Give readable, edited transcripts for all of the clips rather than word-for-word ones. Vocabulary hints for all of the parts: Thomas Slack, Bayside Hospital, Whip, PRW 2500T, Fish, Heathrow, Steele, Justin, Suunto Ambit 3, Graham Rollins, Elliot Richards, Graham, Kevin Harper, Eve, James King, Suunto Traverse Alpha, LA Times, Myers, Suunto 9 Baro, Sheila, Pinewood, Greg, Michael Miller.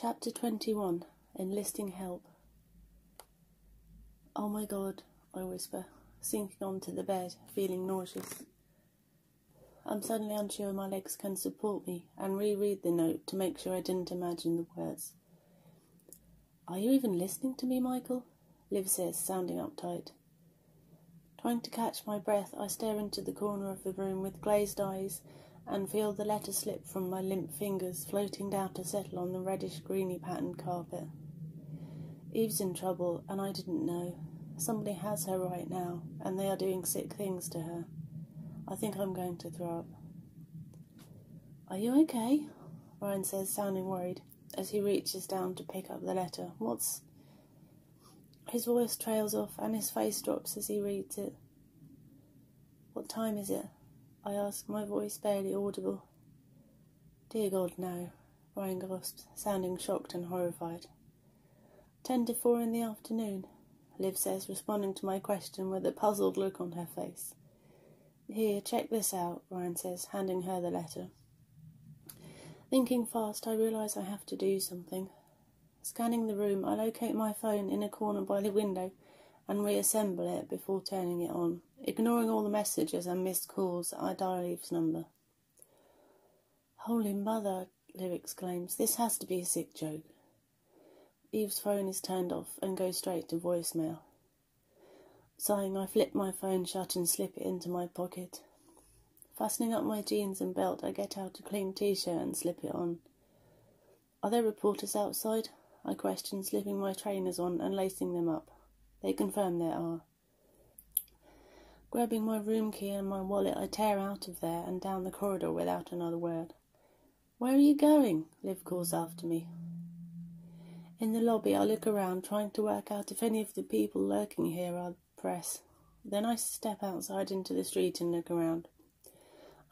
Chapter 21, Enlisting Help. Oh my God, I whisper, sinking onto the bed, feeling nauseous. I'm suddenly unsure my legs can support me and reread the note to make sure I didn't imagine the words. Are you even listening to me, Michael? Liv says, sounding uptight. Trying to catch my breath, I stare into the corner of the room with glazed eyes and feel the letter slip from my limp fingers, floating down to settle on the reddish-greeny patterned carpet. Eve's in trouble, and I didn't know. Somebody has her right now, and they are doing sick things to her. I think I'm going to throw up. Are you okay? Ryan says, sounding worried, as he reaches down to pick up the letter. What's... His voice trails off, and his face drops as he reads it. What time is it? I ask, my voice barely audible. Dear God, no, Ryan gasps, sounding shocked and horrified. 3:50 in the afternoon, Liv says, responding to my question with a puzzled look on her face. Here, check this out, Ryan says, handing her the letter. Thinking fast, I realise I have to do something. Scanning the room, I locate my phone in a corner by the window and reassemble it before turning it on. Ignoring all the messages and missed calls, I dial Eve's number. Holy mother, Liv exclaims, this has to be a sick joke. Eve's phone is turned off and goes straight to voicemail. Sighing, I flip my phone shut and slip it into my pocket. Fastening up my jeans and belt, I get out a clean t-shirt and slip it on. Are there reporters outside? I question, slipping my trainers on and lacing them up. They confirm there are. Grabbing my room key and my wallet, I tear out of there and down the corridor without another word. Where are you going? Liv calls after me. In the lobby, I look around, trying to work out if any of the people lurking here are press. Then I step outside into the street and look around.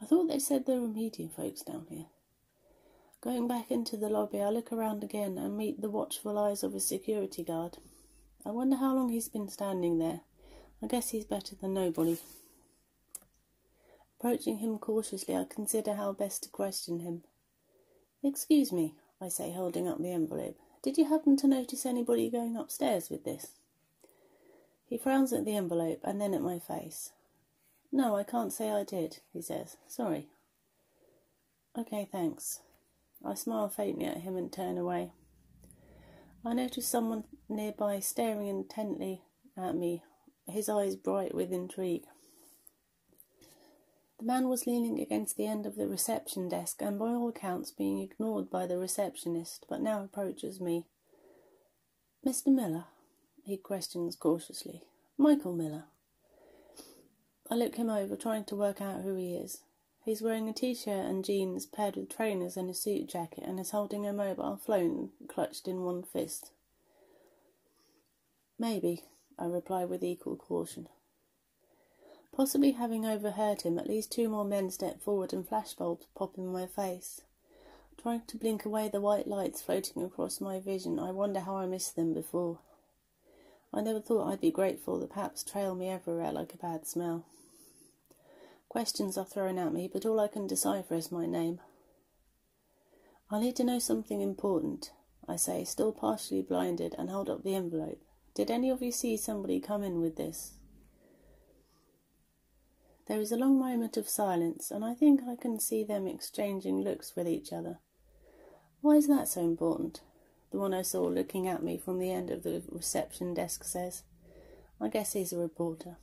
I thought they said there were media folks down here. Going back into the lobby, I look around again and meet the watchful eyes of a security guard. I wonder how long he's been standing there. I guess he's better than nobody. Approaching him cautiously, I consider how best to question him. Excuse me, I say, holding up the envelope. Did you happen to notice anybody going upstairs with this? He frowns at the envelope and then at my face. No, I can't say I did, he says. Sorry. Okay, thanks. I smile faintly at him and turn away. I notice someone nearby staring intently at me, his eyes bright with intrigue. The man was leaning against the end of the reception desk and by all accounts being ignored by the receptionist, but now approaches me. Mr. Miller, he questions cautiously. Michael Miller. I look him over, trying to work out who he is. He's wearing a t-shirt and jeans paired with trainers and a suit jacket and is holding a mobile phone clutched in one fist. Maybe, I reply with equal caution. Possibly having overheard him, at least two more men step forward and flashbulbs pop in my face. Trying to blink away the white lights floating across my vision, I wonder how I missed them before. I never thought I'd be grateful that perhaps trail me everywhere like a bad smell. Questions are thrown at me, but all I can decipher is my name. I need to know something important, I say, still partially blinded, and hold up the envelope. Did any of you see somebody come in with this? There is a long moment of silence, and I think I can see them exchanging looks with each other. Why is that so important? The one I saw looking at me from the end of the reception desk says. I guess he's a reporter.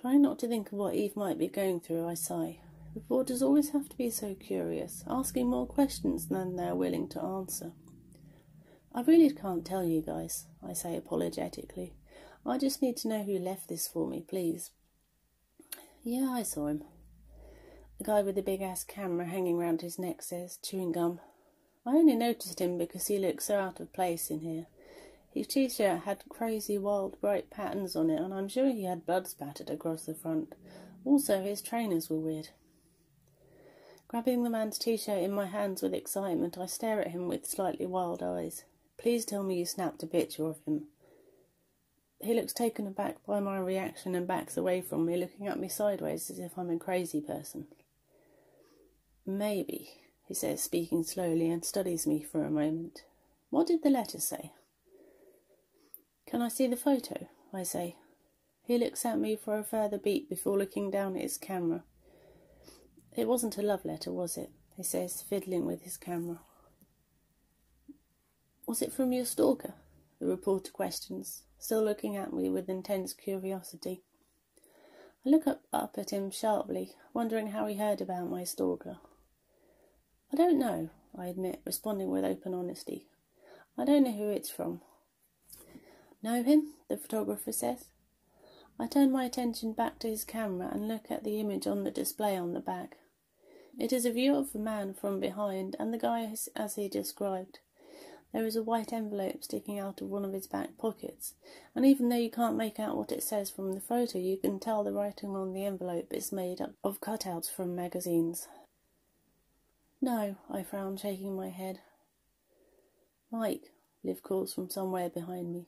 Trying not to think of what Eve might be going through, I sigh. Reporters always have to be so curious, asking more questions than they're willing to answer. I really can't tell you guys, I say apologetically. I just need to know who left this for me, please. Yeah, I saw him. The guy with the big-ass camera hanging round his neck says, chewing gum. I only noticed him because he looked so out of place in here. His t-shirt had crazy, wild, bright patterns on it, and I'm sure he had blood spattered across the front. Also, his trainers were weird. Grabbing the man's t-shirt in my hands with excitement, I stare at him with slightly wild eyes. Please tell me you snapped a picture of him. He looks taken aback by my reaction and backs away from me, looking at me sideways as if I'm a crazy person. Maybe, he says, speaking slowly, and studies me for a moment. What did the letter say? Can I see the photo? I say. He looks at me for a further beat before looking down at his camera. It wasn't a love letter, was it? He says, fiddling with his camera. Was it from your stalker? The reporter questions, still looking at me with intense curiosity. I look up at him sharply, wondering how he heard about my stalker. I don't know, I admit, responding with open honesty. I don't know who it's from. Know him? The photographer says. I turn my attention back to his camera and look at the image on the display on the back. It is a view of a man from behind, and the guy is as he described. There is a white envelope sticking out of one of his back pockets, and even though you can't make out what it says from the photo, you can tell the writing on the envelope is made up of cutouts from magazines. No, I frown, shaking my head. Mike, Liv calls from somewhere behind me.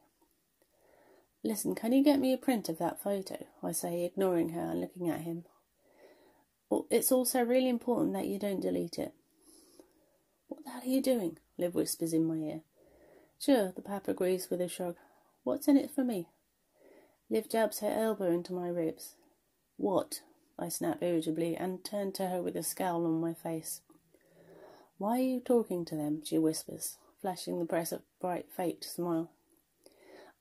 Listen, can you get me a print of that photo? I say, ignoring her and looking at him. It's also really important that you don't delete it. What the hell are you doing? Liv whispers in my ear. Sure, the pap agrees with a shrug. What's in it for me? Liv jabs her elbow into my ribs. What? I snap irritably and turn to her with a scowl on my face. Why are you talking to them? She whispers, flashing the press a bright, faked smile.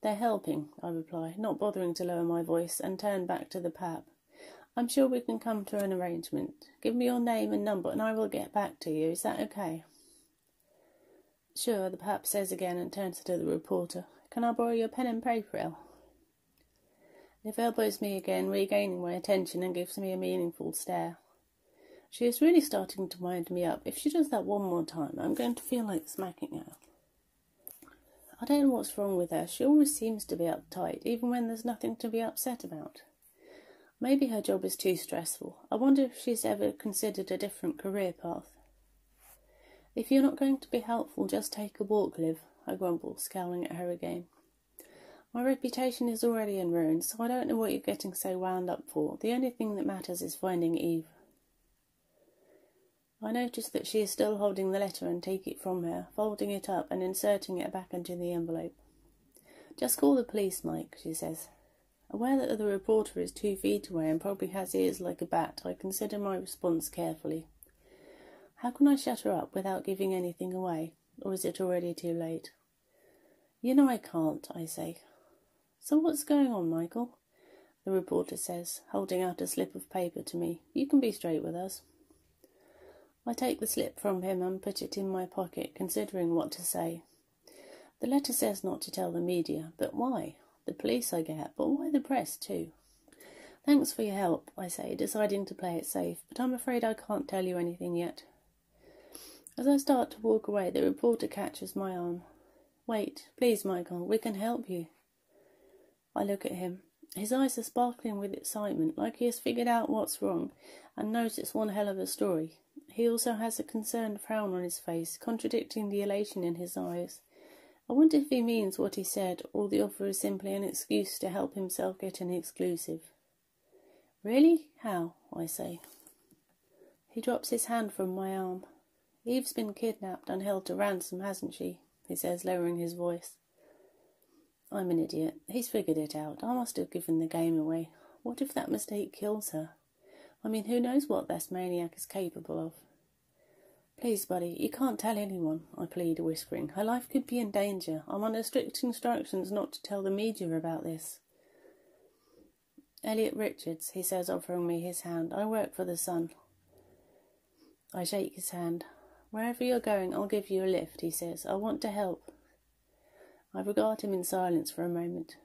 They're helping, I reply, not bothering to lower my voice, and turn back to the pap. I'm sure we can come to an arrangement. Give me your name and number and I will get back to you. Is that okay? Sure, the pap says again and turns to the reporter. Can I borrow your pen and paper, El? Liv elbows me again, regaining my attention, and gives me a meaningful stare. She is really starting to wind me up. If she does that one more time, I'm going to feel like smacking her. I don't know what's wrong with her. She always seems to be uptight, even when there's nothing to be upset about. Maybe her job is too stressful. I wonder if she's ever considered a different career path. If you're not going to be helpful, just take a walk, Liv, I grumble, scowling at her again. My reputation is already in ruins, so I don't know what you're getting so wound up for. The only thing that matters is finding Eve. I notice that she is still holding the letter and take it from her, folding it up and inserting it back into the envelope. Just call the police, Mike, she says. Aware that the reporter is 2 feet away and probably has ears like a bat, I consider my response carefully. How can I shut her up without giving anything away? Or is it already too late? You know I can't, I say. So what's going on, Michael? The reporter says, holding out a slip of paper to me. You can be straight with us. I take the slip from him and put it in my pocket, considering what to say. The letter says not to tell the media, but why? The police I get, but why the press too? Thanks for your help, I say, deciding to play it safe, but I'm afraid I can't tell you anything yet. As I start to walk away, the reporter catches my arm. Wait, please, Michael, we can help you. I look at him. His eyes are sparkling with excitement, like he has figured out what's wrong and knows it's one hell of a story. He also has a concerned frown on his face, contradicting the elation in his eyes. I wonder if he means what he said, or the offer is simply an excuse to help himself get an exclusive. Really? How? I say. He drops his hand from my arm. Eve's been kidnapped and held to ransom, hasn't she? He says, lowering his voice. I'm an idiot. He's figured it out. I must have given the game away. What if that mistake kills her? I mean, who knows what this maniac is capable of? Please, buddy, you can't tell anyone, I plead, whispering. Her life could be in danger. I'm under strict instructions not to tell the media about this. Elliot Richards, he says, offering me his hand. I work for the Sun. I shake his hand. Wherever you're going, I'll give you a lift, he says. I want to help. I regard him in silence for a moment.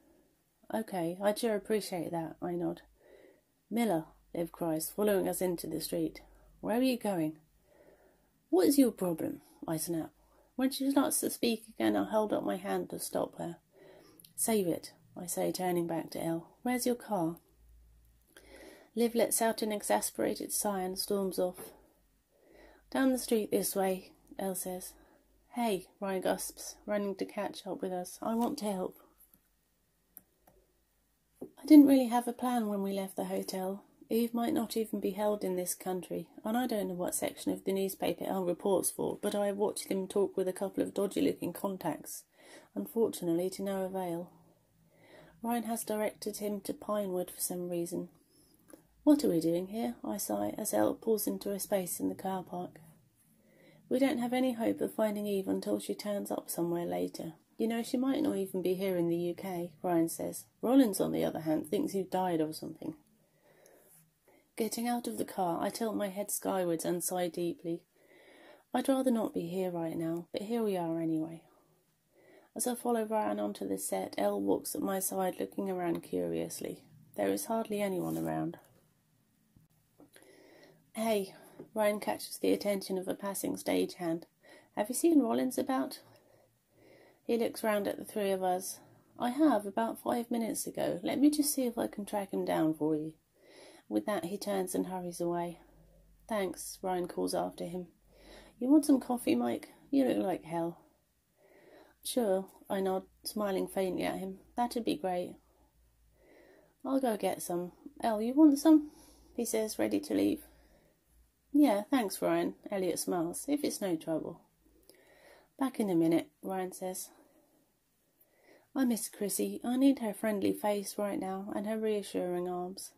Okay, I'd sure appreciate that, I nod. Miller, Liv cries, following us into the street. Where are you going? What is your problem? I snap. When she starts to speak again, I hold up my hand to stop her. Save it, I say, turning back to Elle. Where's your car? Liv lets out an exasperated sigh and storms off. Down the street this way, Elle says. Hey, Ryan gasps, running to catch up with us. I want to help. I didn't really have a plan when we left the hotel. Eve might not even be held in this country, and I don't know what section of the newspaper El reports for, but I have watched him talk with a couple of dodgy-looking contacts, unfortunately to no avail. Ryan has directed him to Pinewood for some reason. What are we doing here? I sigh, as El pulls into a space in the car park. We don't have any hope of finding Eve until she turns up somewhere later. You know, she might not even be here in the UK, Ryan says. Rollins, on the other hand, thinks he died or something. Getting out of the car, I tilt my head skywards and sigh deeply. I'd rather not be here right now, but here we are anyway. As I follow Ryan onto the set, Elle walks at my side, looking around curiously. There is hardly anyone around. Hey, Ryan catches the attention of a passing stagehand. Have you seen Rollins about? He looks round at the three of us. I have, about 5 minutes ago. Let me just see if I can track him down for you. With that, he turns and hurries away. Thanks, Ryan calls after him. You want some coffee, Mike? You look like hell. Sure, I nod, smiling faintly at him. That'd be great. I'll go get some. Elle, you want some? He says, ready to leave. Yeah, thanks, Ryan. Elliot smiles, if it's no trouble. Back in a minute, Ryan says. I miss Chrissy. I need her friendly face right now and her reassuring arms.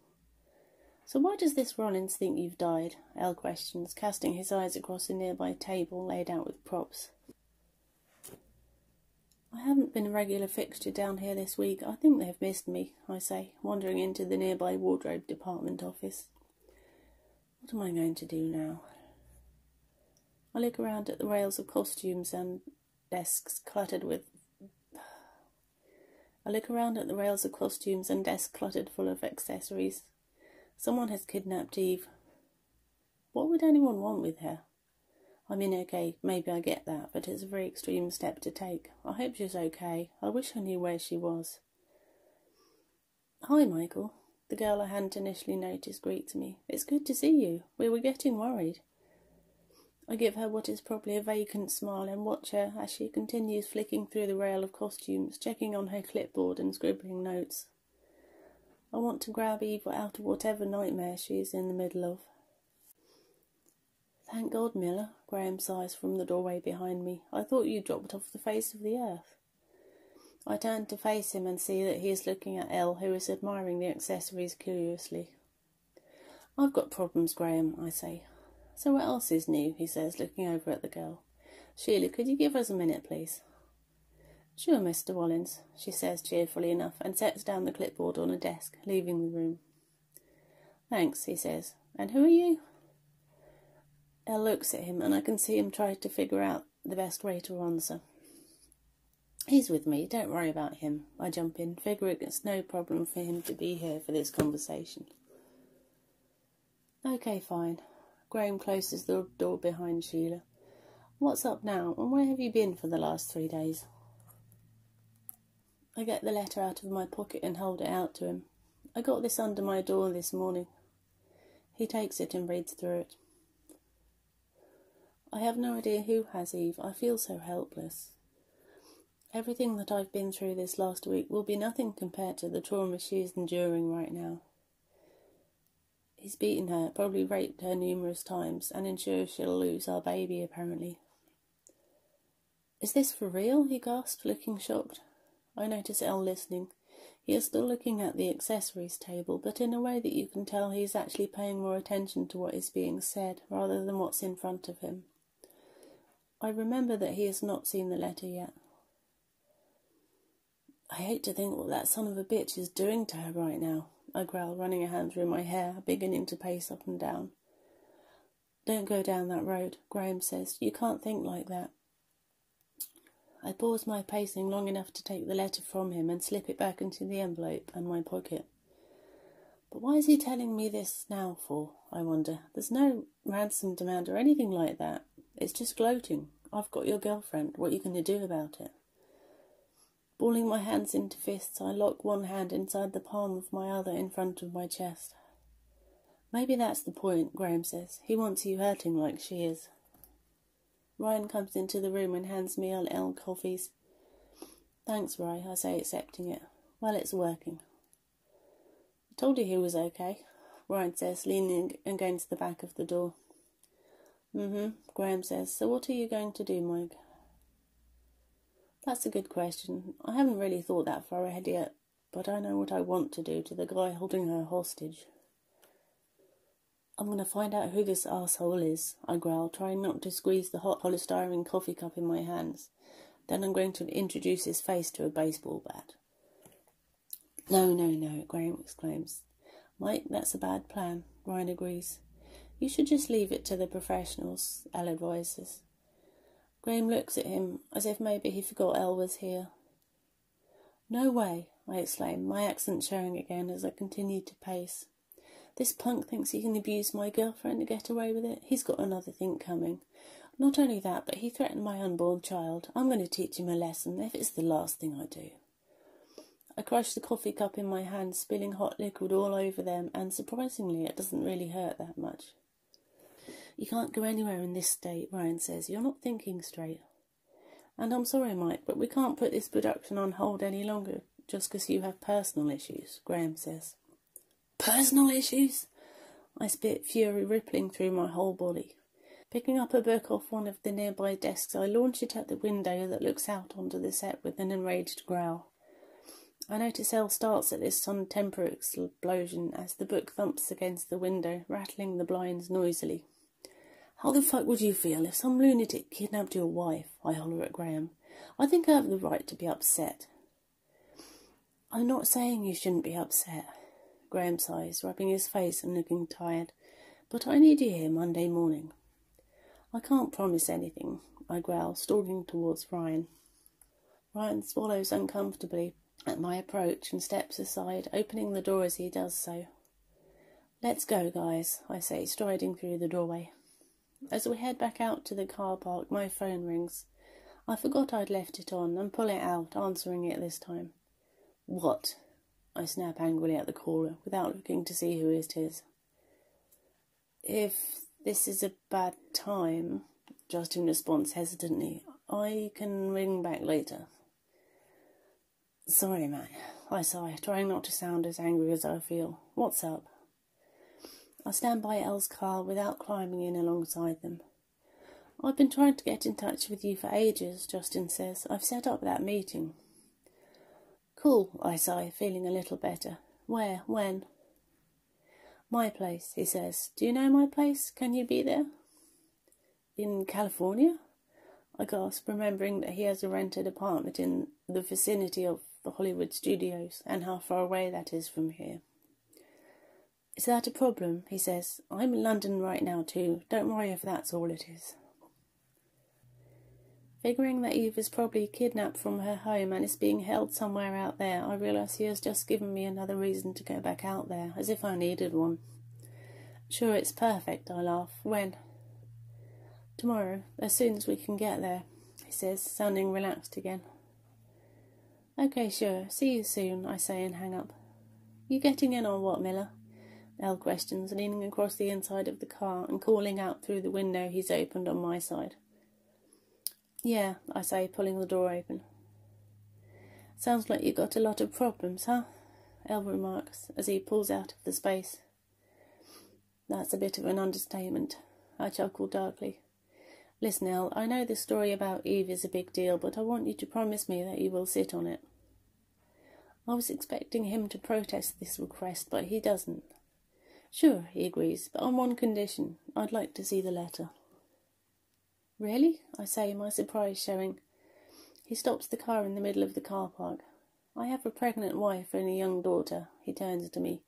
So why does this Rollins think you've died? Elle questions, casting his eyes across a nearby table laid out with props. I haven't been a regular fixture down here this week. I think they've missed me, I say, wandering into the nearby wardrobe department office. What am I going to do now? I look around at the rails of costumes and desks cluttered with... I look around at the rails of costumes and desks cluttered full of accessories. Someone has kidnapped Eve. What would anyone want with her? I mean, okay, maybe I get that, but it's a very extreme step to take. I hope she's okay. I wish I knew where she was. Hi, Michael. The girl I hadn't initially noticed greets me. It's good to see you. We were getting worried. I give her what is probably a vacant smile and watch her as she continues flicking through the rail of costumes, checking on her clipboard and scribbling notes. I want to grab Eve out of whatever nightmare she is in the middle of. Thank God, Miller, Graham sighs from the doorway behind me. I thought you dropped off the face of the earth. I turn to face him and see that he is looking at Elle, who is admiring the accessories curiously. I've got problems, Graham, I say. So what else is new, he says, looking over at the girl. Sheila, could you give us a minute, please? Sure, Mr. Rollins, she says cheerfully enough, and sets down the clipboard on a desk, leaving the room. Thanks, he says. And who are you? Elle looks at him, and I can see him try to figure out the best way to answer. He's with me, don't worry about him. I jump in, figuring it's no problem for him to be here for this conversation. Okay, fine. Graham closes the door behind Sheila. What's up now, and where have you been for the last 3 days? I get the letter out of my pocket and hold it out to him. I got this under my door this morning. He takes it and reads through it. I have no idea who has Eve. I feel so helpless. Everything that I've been through this last week will be nothing compared to the trauma she is enduring right now. He's beaten her, probably raped her numerous times, and ensures she'll lose our baby, apparently. Is this for real? He gasped, looking shocked. I notice Elle listening. He is still looking at the accessories table, but in a way that you can tell he is actually paying more attention to what is being said, rather than what's in front of him. I remember that he has not seen the letter yet. I hate to think what that son of a bitch is doing to her right now, I growl, running a hand through my hair, beginning to pace up and down. Don't go down that road, Graham says. You can't think like that. I pause my pacing long enough to take the letter from him and slip it back into the envelope and my pocket. But why is he telling me this now for, I wonder? There's no ransom demand or anything like that. It's just gloating. I've got your girlfriend. What are you going to do about it? Balling my hands into fists, I lock one hand inside the palm of my other in front of my chest. Maybe that's the point, Graham says. He wants you hurting like she is. Ryan comes into the room and hands me Elle coffees. Thanks, Rye, I say, accepting it. Well, it's working. I told you he was okay. Ryan says, leaning against the back of the door. Mm-hmm, Graham says, so what are you going to do, Mike? That's a good question. I haven't really thought that far ahead yet, but I know what I want to do to the guy holding her hostage. I'm going to find out who this asshole is, I growl, trying not to squeeze the hot polystyrene coffee cup in my hands. Then I'm going to introduce his face to a baseball bat. No, no, no, Graham exclaims. Mike, that's a bad plan, Ryan agrees. You should just leave it to the professionals, Al advises. Graham looks at him, as if maybe he forgot Elle was here. No way, I exclaim, my accent showing again as I continue to pace. This punk thinks he can abuse my girlfriend to get away with it. He's got another thing coming. Not only that, but he threatened my unborn child. I'm going to teach him a lesson, if it's the last thing I do. I crush the coffee cup in my hand, spilling hot liquid all over them, and surprisingly, it doesn't really hurt that much. You can't go anywhere in this state, Ryan says. You're not thinking straight. And I'm sorry, Mike, but we can't put this production on hold any longer just because you have personal issues, Graham says. Personal issues? I spit, fury rippling through my whole body. Picking up a book off one of the nearby desks, I launch it at the window that looks out onto the set with an enraged growl. I notice Elle starts at this sudden temper explosion as the book thumps against the window, rattling the blinds noisily. How the fuck would you feel if some lunatic kidnapped your wife? I holler at Graham. I think I have the right to be upset. I'm not saying you shouldn't be upset, Graham sighs, rubbing his face and looking tired. But I need you here Monday morning. I can't promise anything, I growl, stalking towards Ryan. Ryan swallows uncomfortably at my approach and steps aside, opening the door as he does so. Let's go, guys, I say, striding through the doorway. As we head back out to the car park, my phone rings. I forgot I'd left it on and pull it out, answering it this time. What? I snap angrily at the caller, without looking to see who it is. If this is a bad time, Justin responds hesitantly, I can ring back later. Sorry, man, I sigh, trying not to sound as angry as I feel. What's up? I stand by Elle's car without climbing in alongside them. I've been trying to get in touch with you for ages, Justin says. I've set up that meeting. Cool, I sigh, feeling a little better. Where? When? My place, he says. Do you know my place? Can you be there? In California? I gasp, remembering that he has a rented apartment in the vicinity of the Hollywood studios and how far away that is from here. Is that a problem? He says. I'm in London right now too. Don't worry if that's all it is. Figuring that Eve is probably kidnapped from her home and is being held somewhere out there, I realise he has just given me another reason to go back out there, as if I needed one. Sure, it's perfect, I laugh. When? Tomorrow, as soon as we can get there, he says, sounding relaxed again. Okay, sure. See you soon, I say and hang up. You getting in or what, Miller? Elle questions, leaning across the inside of the car and calling out through the window he's opened on my side. Yeah, I say, pulling the door open. Sounds like you got a lot of problems, huh? Elle remarks, as he pulls out of the space. That's a bit of an understatement, I chuckle darkly. Listen, Elle, I know this story about Eve is a big deal, but I want you to promise me that you will sit on it. I was expecting him to protest this request, but he doesn't. Sure, he agrees, but on one condition. I'd like to see the letter. Really? I say, my surprise showing. He stops the car in the middle of the car park. I have a pregnant wife and a young daughter, he turns to me.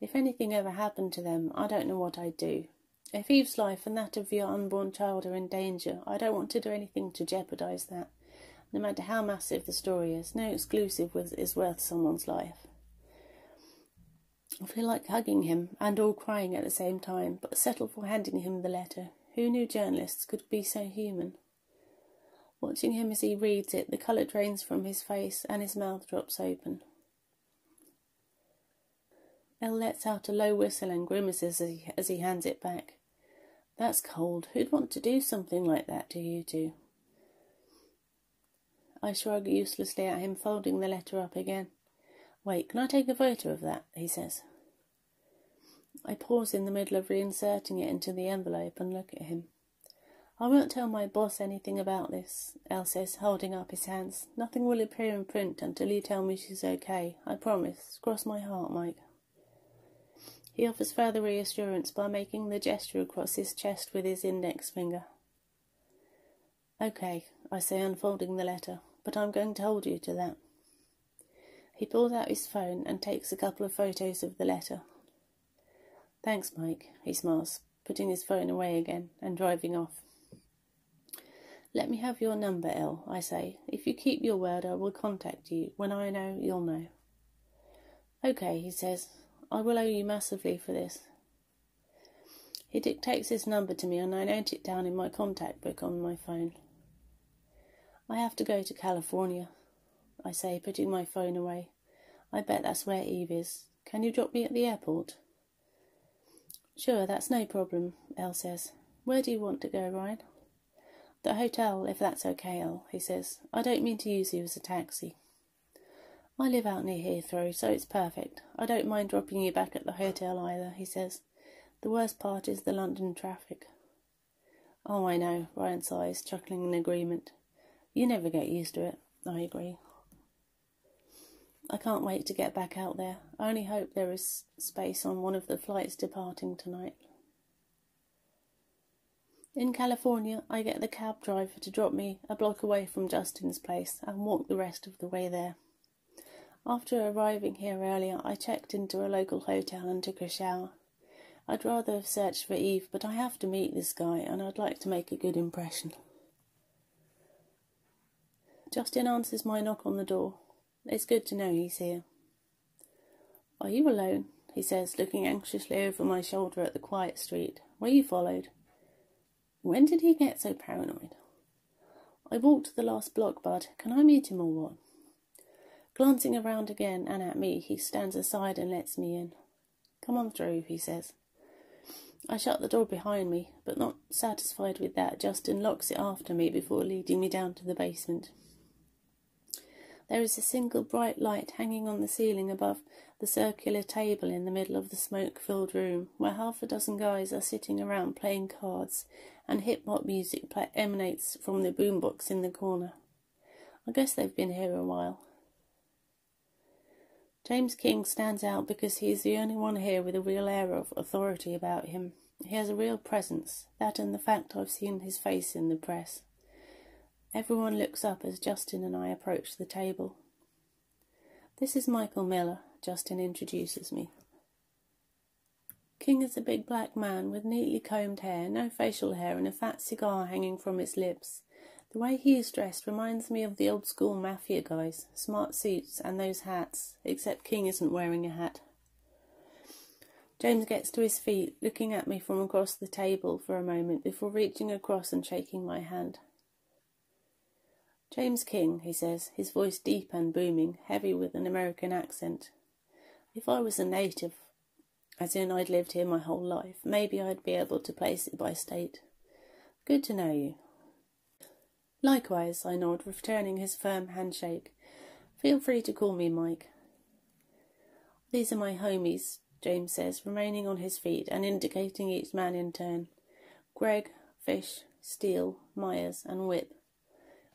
If anything ever happened to them, I don't know what I'd do. If Eve's life and that of your unborn child are in danger, I don't want to do anything to jeopardise that. No matter how massive the story is, no exclusive is worth someone's life. I feel like hugging him and all crying at the same time, but settle for handing him the letter. Who knew journalists could be so human? Watching him as he reads it, the colour drains from his face and his mouth drops open. Elle lets out a low whistle and grimaces as he hands it back. That's cold. Who'd want to do something like that to you two? I shrug uselessly at him, folding the letter up again. Wait, can I take a photo of that? He says. I pause in the middle of reinserting it into the envelope and look at him. I won't tell my boss anything about this, El says, holding up his hands. Nothing will appear in print until you tell me she's okay. I promise. Cross my heart, Mike. He offers further reassurance by making the gesture across his chest with his index finger. Okay, I say, unfolding the letter, but I'm going to hold you to that. He pulls out his phone and takes a couple of photos of the letter. Thanks, Mike, he smiles, putting his phone away again and driving off. Let me have your number, El, I say. If you keep your word, I will contact you. When I know, you'll know. Okay, he says. I will owe you massively for this. He dictates his number to me and I note it down in my contact book on my phone. I have to go to California, I say, putting my phone away. I bet that's where Eve is. Can you drop me at the airport? Sure, that's no problem, El says. Where do you want to go, Ryan? The hotel, if that's okay, El, he says. I don't mean to use you as a taxi. I live out near Heathrow, so it's perfect. I don't mind dropping you back at the hotel either, he says. The worst part is the London traffic. Oh, I know, Ryan sighs, chuckling in agreement. You never get used to it, I agree. I can't wait to get back out there. I only hope there is space on one of the flights departing tonight. In California, I get the cab driver to drop me a block away from Justin's place and walk the rest of the way there. After arriving here earlier, I checked into a local hotel and took a shower. I'd rather have searched for Eve, but I have to meet this guy and I'd like to make a good impression. Justin answers my knock on the door. It's good to know he's here. Are you alone? He says, looking anxiously over my shoulder at the quiet street. Were you followed? When did he get so paranoid? I walked the last block, bud. Can I meet him or what? Glancing around again and at me, he stands aside and lets me in. Come on through, he says. I shut the door behind me, but not satisfied with that, Justin locks it after me before leading me down to the basement. There is a single bright light hanging on the ceiling above the circular table in the middle of the smoke-filled room, where half a dozen guys are sitting around playing cards, and hip-hop music emanates from the boombox in the corner. I guess they've been here a while. James King stands out because he is the only one here with a real air of authority about him. He has a real presence, that and the fact I've seen his face in the press. Everyone looks up as Justin and I approach the table. This is Michael Miller, Justin introduces me. King is a big black man with neatly combed hair, no facial hair, and a fat cigar hanging from his lips. The way he is dressed reminds me of the old-school mafia guys, smart suits and those hats, except King isn't wearing a hat. James gets to his feet, looking at me from across the table for a moment before reaching across and shaking my hand. James King, he says, his voice deep and booming, heavy with an American accent. If I was a native, as in I'd lived here my whole life, maybe I'd be able to place it by state. Good to know you. Likewise, I nod, returning his firm handshake. Feel free to call me Mike. These are my homies, James says, remaining on his feet and indicating each man in turn. Greg, Fish, Steele, Myers, and Whip.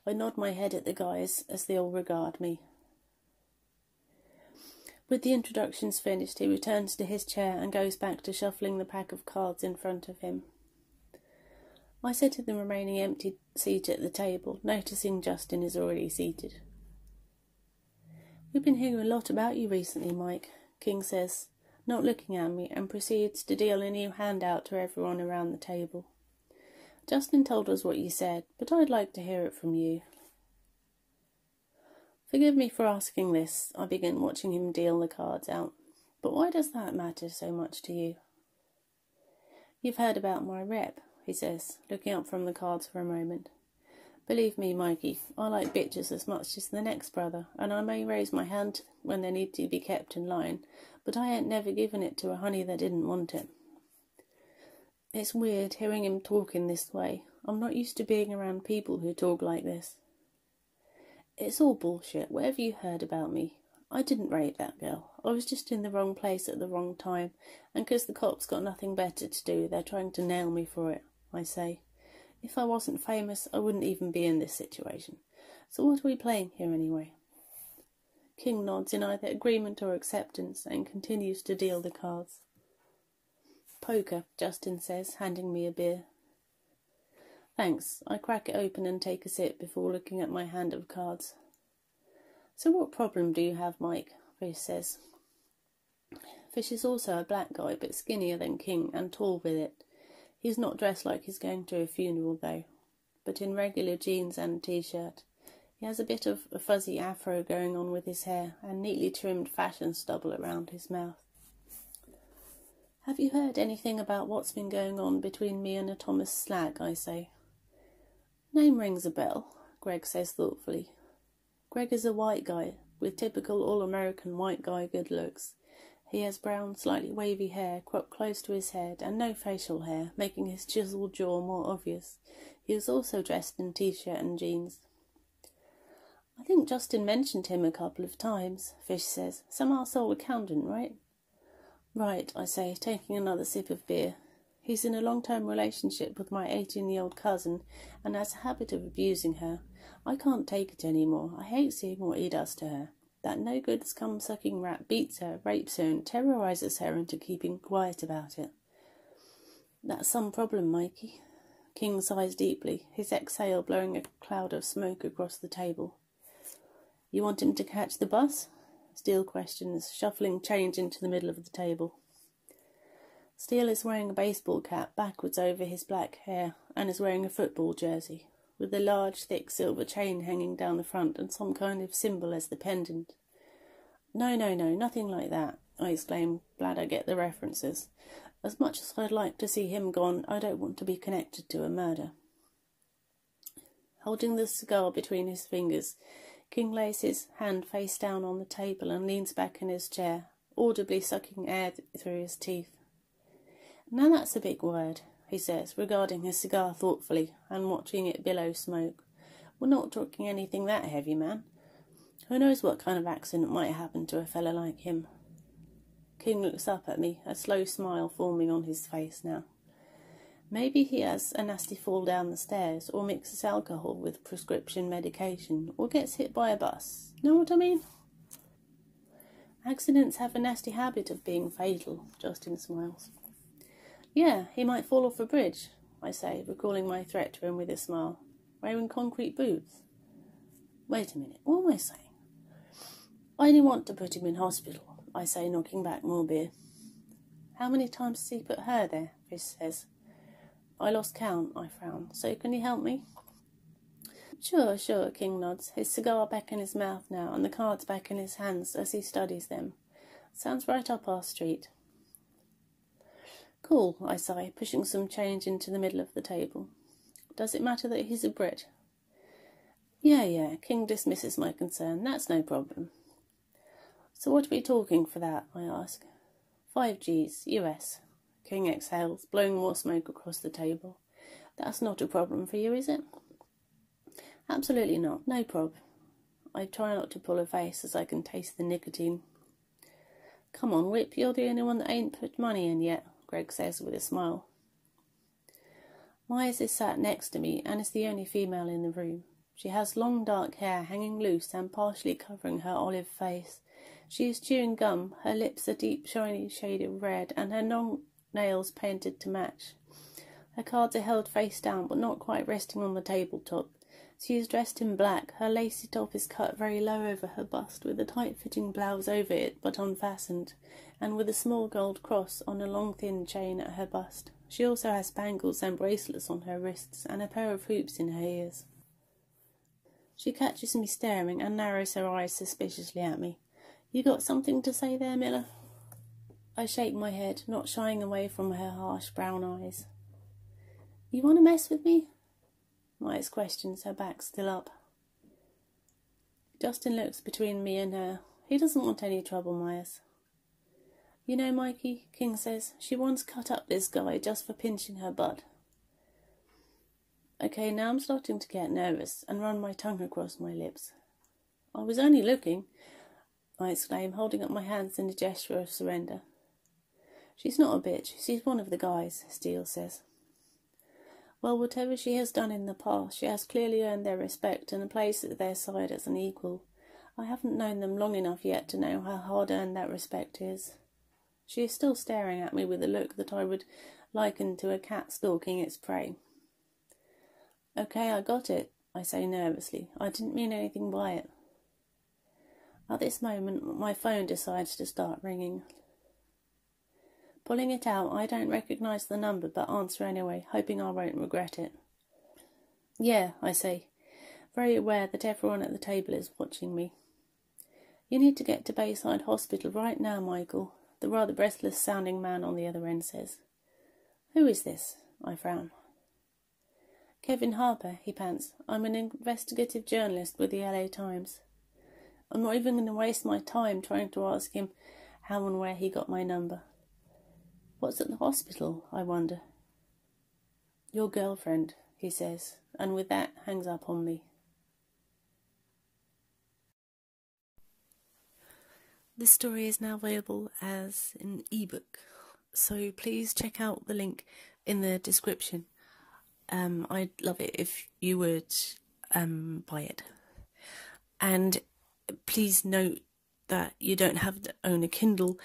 I nod my head at the guys as they all regard me. With the introductions finished, he returns to his chair and goes back to shuffling the pack of cards in front of him. I sit in the remaining empty seat at the table, noticing Justin is already seated. We've been hearing a lot about you recently, Mike, King says, not looking at me, and proceeds to deal a new handout to everyone around the table. Justin told us what you said, but I'd like to hear it from you. Forgive me for asking this, I begin watching him deal the cards out, but why does that matter so much to you? You've heard about my rep, he says, looking up from the cards for a moment. Believe me, Mikey, I like bitches as much as the next brother, and I may raise my hand when they need to be kept in line, but I ain't never given it to a honey that didn't want it. It's weird hearing him talk in this way. I'm not used to being around people who talk like this. It's all bullshit, whatever you heard about me. I didn't rape that girl. I was just in the wrong place at the wrong time, and because the cops got nothing better to do, they're trying to nail me for it, I say. If I wasn't famous, I wouldn't even be in this situation. So what are we playing here anyway? King nods in either agreement or acceptance and continues to deal the cards. Poker, Justin says, handing me a beer. Thanks. I crack it open and take a sip before looking at my hand of cards. So what problem do you have, Mike? Fish says. Fish is also a black guy, but skinnier than King and tall with it. He's not dressed like he's going to a funeral, though, but in regular jeans and a t-shirt. He has a bit of a fuzzy afro going on with his hair and neatly trimmed fashion stubble around his mouth. Have you heard anything about what's been going on between me and a Thomas Slack, I say. Name rings a bell, Greg says thoughtfully. Greg is a white guy, with typical all-American white guy good looks. He has brown, slightly wavy hair cropped close to his head and no facial hair, making his chiseled jaw more obvious. He is also dressed in t-shirt and jeans. I think Justin mentioned him a couple of times, Fish says. Some arsehole accountant, right? Right, I say, taking another sip of beer. He's in a long-term relationship with my 18-year-old cousin and has a habit of abusing her. I can't take it anymore. I hate seeing what he does to her. That no-good scum-sucking rat beats her, rapes her, and terrorises her into keeping quiet about it. That's some problem, Mikey. King sighs deeply, his exhale blowing a cloud of smoke across the table. You want him to catch the bus? Steele questions, shuffling change into the middle of the table. Steele is wearing a baseball cap backwards over his black hair and is wearing a football jersey, with a large, thick silver chain hanging down the front and some kind of symbol as the pendant. No, nothing like that, I exclaim, glad I get the references. As much as I'd like to see him gone, I don't want to be connected to a murder. Holding the cigar between his fingers, King lays his hand face down on the table and leans back in his chair, audibly sucking air through his teeth. Now that's a big word, he says, regarding his cigar thoughtfully and watching it billow smoke. We're not talking anything that heavy, man. Who knows what kind of accident might happen to a fellow like him? King looks up at me, a slow smile forming on his face now. Maybe he has a nasty fall down the stairs, or mixes alcohol with prescription medication, or gets hit by a bus. Know what I mean? Accidents have a nasty habit of being fatal, Justin smiles. Yeah, he might fall off a bridge, I say, recalling my threat to him with a smile. Wearing concrete boots. Wait a minute, what am I saying? I only want to put him in hospital, I say, knocking back more beer. How many times has he put her there? Fish says. I lost count, I frown. So can you help me? Sure, King nods, his cigar back in his mouth now and the cards back in his hands as he studies them. Sounds right up our street. Cool, I sigh, pushing some change into the middle of the table. Does it matter that he's a Brit? Yeah, King dismisses my concern. That's no problem. So what are we talking for that, I ask. 5 G's, US. King exhales, blowing more smoke across the table. That's not a problem for you, is it? Absolutely not, no prob. I try not to pull a face as I can taste the nicotine. Come on, Whip, you're the only one that ain't put money in yet, Greg says with a smile. Myers is sat next to me and is the only female in the room. She has long dark hair hanging loose and partially covering her olive face. She is chewing gum, her lips a deep shiny shade of red and her long nails painted to match. Her cards are held face down but not quite resting on the tabletop. She is dressed in black. Her lacy top is cut very low over her bust with a tight-fitting blouse over it but unfastened, and with a small gold cross on a long thin chain at her bust. She also has bangles and bracelets on her wrists and a pair of hoops in her ears. She catches me staring and narrows her eyes suspiciously at me. You got something to say there, Miller? I shake my head, not shying away from her harsh brown eyes. You want to mess with me? Myers questions, her back still up. Justin looks between me and her. He doesn't want any trouble, Myers. You know, Mikey, King says, she once cut up this guy just for pinching her butt. Okay, now I'm starting to get nervous and run my tongue across my lips. I was only looking. I exclaimed, holding up my hands in a gesture of surrender. She's not a bitch. She's one of the guys, Steele says. Well, whatever she has done in the past, she has clearly earned their respect and a place at their side as an equal. I haven't known them long enough yet to know how hard-earned that respect is. She is still staring at me with a look that I would liken to a cat stalking its prey. Okay, I got it, I say nervously. I didn't mean anything by it. At this moment, my phone decides to start ringing. Pulling it out, I don't recognise the number, but answer anyway, hoping I won't regret it. Yeah, I say, very aware that everyone at the table is watching me. You need to get to Bayside Hospital right now, Michael, the rather breathless-sounding man on the other end says. Who is this? I frown. Kevin Harper, he pants. I'm an investigative journalist with the LA Times. I'm not even going to waste my time trying to ask him how and where he got my number. What's at the hospital, I wonder? Your girlfriend, he says, and with that hangs up on me. This story is now available as an ebook, so please check out the link in the description. I'd love it if you would buy it. And please note that you don't have to own a Kindle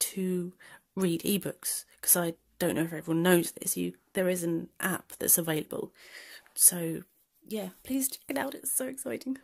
to read ebooks, because I don't know if everyone knows this. There is an app that's available, so yeah, please check it out. It's so exciting.